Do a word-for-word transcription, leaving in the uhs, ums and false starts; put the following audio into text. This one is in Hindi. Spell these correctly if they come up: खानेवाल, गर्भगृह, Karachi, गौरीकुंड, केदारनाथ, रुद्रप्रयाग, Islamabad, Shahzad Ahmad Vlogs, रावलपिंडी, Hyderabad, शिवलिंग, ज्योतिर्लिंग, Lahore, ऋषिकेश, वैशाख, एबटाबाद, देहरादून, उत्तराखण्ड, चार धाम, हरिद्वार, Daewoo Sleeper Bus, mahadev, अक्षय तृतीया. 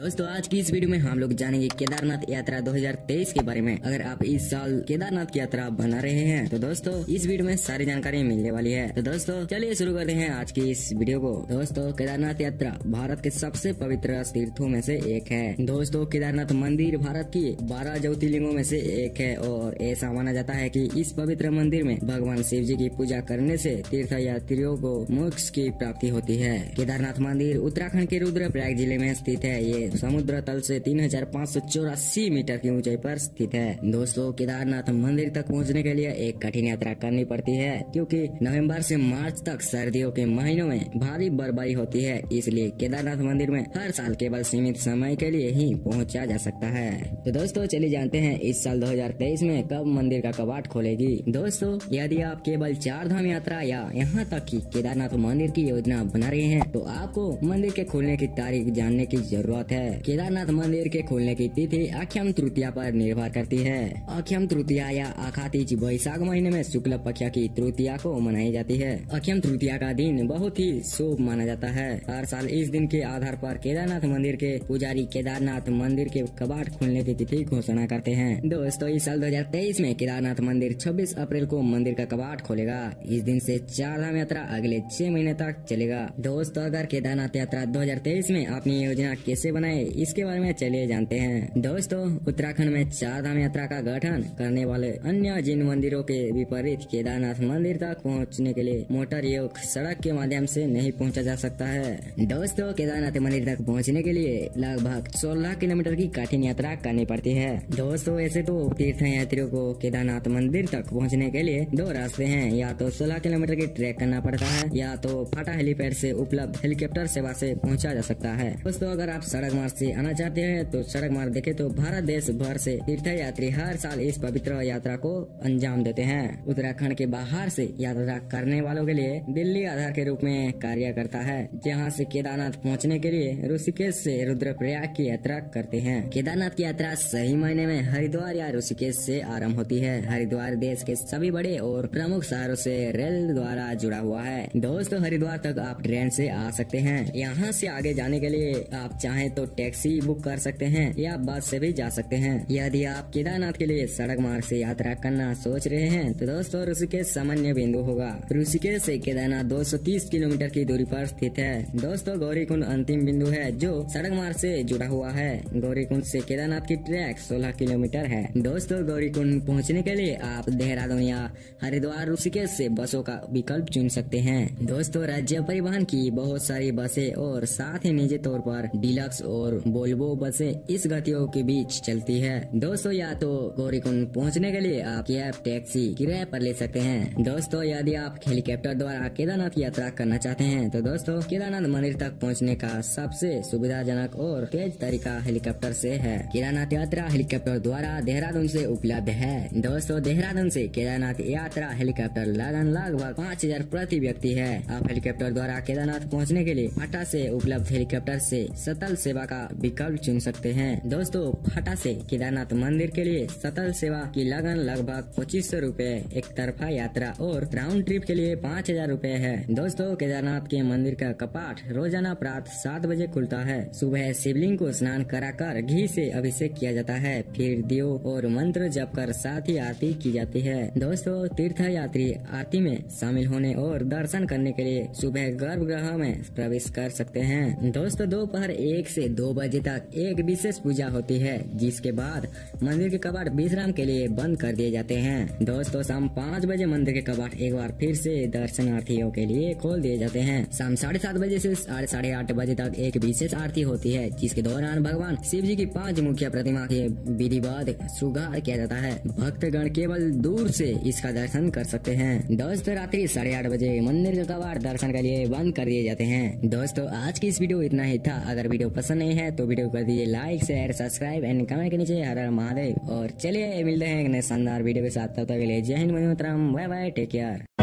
दोस्तों आज की इस वीडियो में हम लोग जानेंगे केदारनाथ यात्रा दो हज़ार तेईस के बारे में। अगर आप इस साल केदारनाथ की यात्रा बना रहे हैं तो दोस्तों इस वीडियो में सारी जानकारी मिलने वाली है। तो दोस्तों चलिए शुरू करते हैं आज की इस वीडियो को। दोस्तों केदारनाथ यात्रा भारत के सबसे पवित्र तीर्थों में से एक है। दोस्तों केदारनाथ मंदिर भारत की बारह ज्योतिर्लिंगों में से एक है और ऐसा माना जाता है कि इस पवित्र मंदिर में भगवान शिव जी की पूजा करने से तीर्थ यात्रियों को मोक्ष की प्राप्ति होती है। केदारनाथ मंदिर उत्तराखण्ड के रुद्रप्रयाग जिले में स्थित है। ये समुद्र तल से तीन हज़ार पाँच सौ चौरासी मीटर की ऊंचाई पर स्थित है। दोस्तों केदारनाथ मंदिर तक पहुंचने के लिए एक कठिन यात्रा करनी पड़ती है क्योंकि नवंबर से मार्च तक सर्दियों के महीनों में भारी बर्फबारी होती है, इसलिए केदारनाथ मंदिर में हर साल केवल सीमित समय के लिए ही पहुंचा जा सकता है। तो दोस्तों चलिए जानते हैं इस साल दो हज़ार तेईस में कब मंदिर का कवाट खोलेगी। दोस्तों यदि आप केवल चार धाम यात्रा या यहाँ तक की केदारनाथ मंदिर की योजना बना रहे हैं तो आपको मंदिर के खोलने की तारीख जानने की जरूरत है। केदारनाथ मंदिर के खोलने की तिथि अक्षय तृतीया पर निर्भर करती है। अक्षय तृतीया या आखातीज वैशाख महीने में शुक्ल पक्ष की तृतीया को मनाई जाती है। अक्षय तृतीया का दिन बहुत ही शुभ माना जाता है। हर साल इस दिन के आधार पर केदारनाथ मंदिर के पुजारी केदारनाथ मंदिर के कवाट खोलने की तिथि घोषणा करते हैं। दोस्तों इस साल दो हज़ार तेईस में केदारनाथ मंदिर छब्बीस अप्रैल को मंदिर का कवाट खोलेगा। इस दिन से चार धाम यात्रा अगले छह महीने तक चलेगा। दोस्तों अगर केदारनाथ यात्रा दो हज़ार तेईस में अपनी योजना कैसे बनाए इसके बारे में चलिए जानते हैं। दोस्तों उत्तराखंड में चार धाम यात्रा का गठन करने वाले अन्य जिन मंदिरों के विपरीत केदारनाथ मंदिर तक पहुंचने के लिए मोटर योग सड़क के माध्यम से नहीं पहुंचा जा सकता है। दोस्तों केदारनाथ मंदिर तक पहुंचने के लिए लगभग सोलह किलोमीटर की कठिन यात्रा करनी पड़ती है। दोस्तों ऐसे तो तीर्थ यात्रियों को केदारनाथ मंदिर तक पहुँचने के लिए दो रास्ते हैं, या तो सोलह किलोमीटर की ट्रैक करना पड़ता है या तो फाटा हेलीपैड से उपलब्ध हेलीकॉप्टर सेवा से पहुँचा जा सकता है। दोस्तों अगर आप सड़क मार्ग से आना चाहते हैं तो सड़क मार्ग देखें तो भारत देश भर से तीर्थ यात्री हर साल इस पवित्र यात्रा को अंजाम देते हैं। उत्तराखंड के बाहर से यात्रा करने वालों के लिए दिल्ली आधार के रूप में कार्य करता है, जहां से केदारनाथ पहुंचने के लिए ऋषिकेश से रुद्रप्रयाग की यात्रा करते हैं। केदारनाथ की यात्रा सही महीने में हरिद्वार या ऋषिकेश से आरम्भ होती है। हरिद्वार देश के सभी बड़े और प्रमुख शहरों से रेल द्वारा जुड़ा हुआ है। दोस्तों हरिद्वार तक आप ट्रेन से आ सकते हैं। यहाँ से आगे जाने के लिए आप चाहे तो टैक्सी बुक कर सकते हैं या बस से भी जा सकते हैं। यदि आप केदारनाथ के लिए सड़क मार्ग से यात्रा करना सोच रहे हैं तो दोस्तों ऋषिकेश सामान्य बिंदु होगा। ऋषिकेश से केदारनाथ दो सौ तीस किलोमीटर की दूरी पर स्थित है। दोस्तों गौरीकुंड अंतिम बिंदु है जो सड़क मार्ग से जुड़ा हुआ है। गौरीकुंड से केदारनाथ की ट्रैक सोलह किलोमीटर है। दोस्तों गौरीकुंड पहुँचने के लिए आप देहरादून या हरिद्वार ऋषिकेश से बसों का विकल्प चुन सकते हैं। दोस्तों राज्य परिवहन की बहुत सारी बसें और साथ ही निजी तौर पर डिलक्स और वोल्वो बसें इस गतियों के बीच चलती है। दोस्तों या तो गौरीकुंड पहुंचने के लिए आप कैब टैक्सी किराए पर ले सकते हैं। दोस्तों यदि आप हेलीकॉप्टर द्वारा केदारनाथ यात्रा करना चाहते हैं तो दोस्तों केदारनाथ मंदिर तक पहुंचने का सबसे सुविधाजनक और तेज तरीका हेलीकॉप्टर से है। केदारनाथ यात्रा हेलीकॉप्टर द्वारा देहरादून से उपलब्ध है। दोस्तों देहरादून से केदारनाथ यात्रा हेलीकॉप्टर लगन लगभग पाँच हजार प्रति व्यक्ति है। आप हेलीकॉप्टर द्वारा केदारनाथ पहुँचने के लिए फाटा से उपलब्ध हेलीकॉप्टर से सतल सेवा का विकल्प चुन सकते हैं। दोस्तों फाटा से केदारनाथ मंदिर के लिए सतल सेवा की लगन लगभग पच्चीस सौ रूपए एक तरफा यात्रा और राउंड ट्रिप के लिए पाँच हजार रूपए है। दोस्तों केदारनाथ के मंदिर का कपाट रोजाना प्रात सात बजे खुलता है। सुबह शिवलिंग को स्नान कराकर घी से अभिषेक किया जाता है, फिर दियो और मंत्र जप कर साथ ही आरती की जाती है। दोस्तों तीर्थ यात्री आरती में शामिल होने और दर्शन करने के लिए सुबह गर्भगृह में प्रवेश कर सकते हैं। दोस्तों दोपहर एक से दो बजे तक एक विशेष पूजा होती है, जिसके बाद मंदिर के कपाट विश्राम के लिए बंद कर दिए जाते हैं। दोस्तों शाम पाँच बजे मंदिर के कपाट एक बार फिर से दर्शनार्थियों के लिए खोल दिए जाते हैं। शाम साढ़े सात बजे से साढ़े साढ़े आठ बजे तक एक विशेष आरती होती है, जिसके दौरान भगवान शिव जी की पांच मुखिया प्रतिमा के विधिवत श्रृंगार किया जाता है। भक्तगण केवल दूर से इसका दर्शन कर सकते हैं। दोस्तों रात्रि साढ़े आठ बजे मंदिर के कपाट दर्शन के लिए बंद कर दिए जाते हैं। दोस्तों आज की इस वीडियो इतना ही था। अगर वीडियो पसंद नहीं है तो वीडियो कर दीजिए like share subscribe and comment के नीचे हर हर महादेव। और चलिए मिलते हैं एक नए शानदार वीडियो के साथ, तब तक के लिए जय हिंद मोहतरम बाय बाय टेक केयर।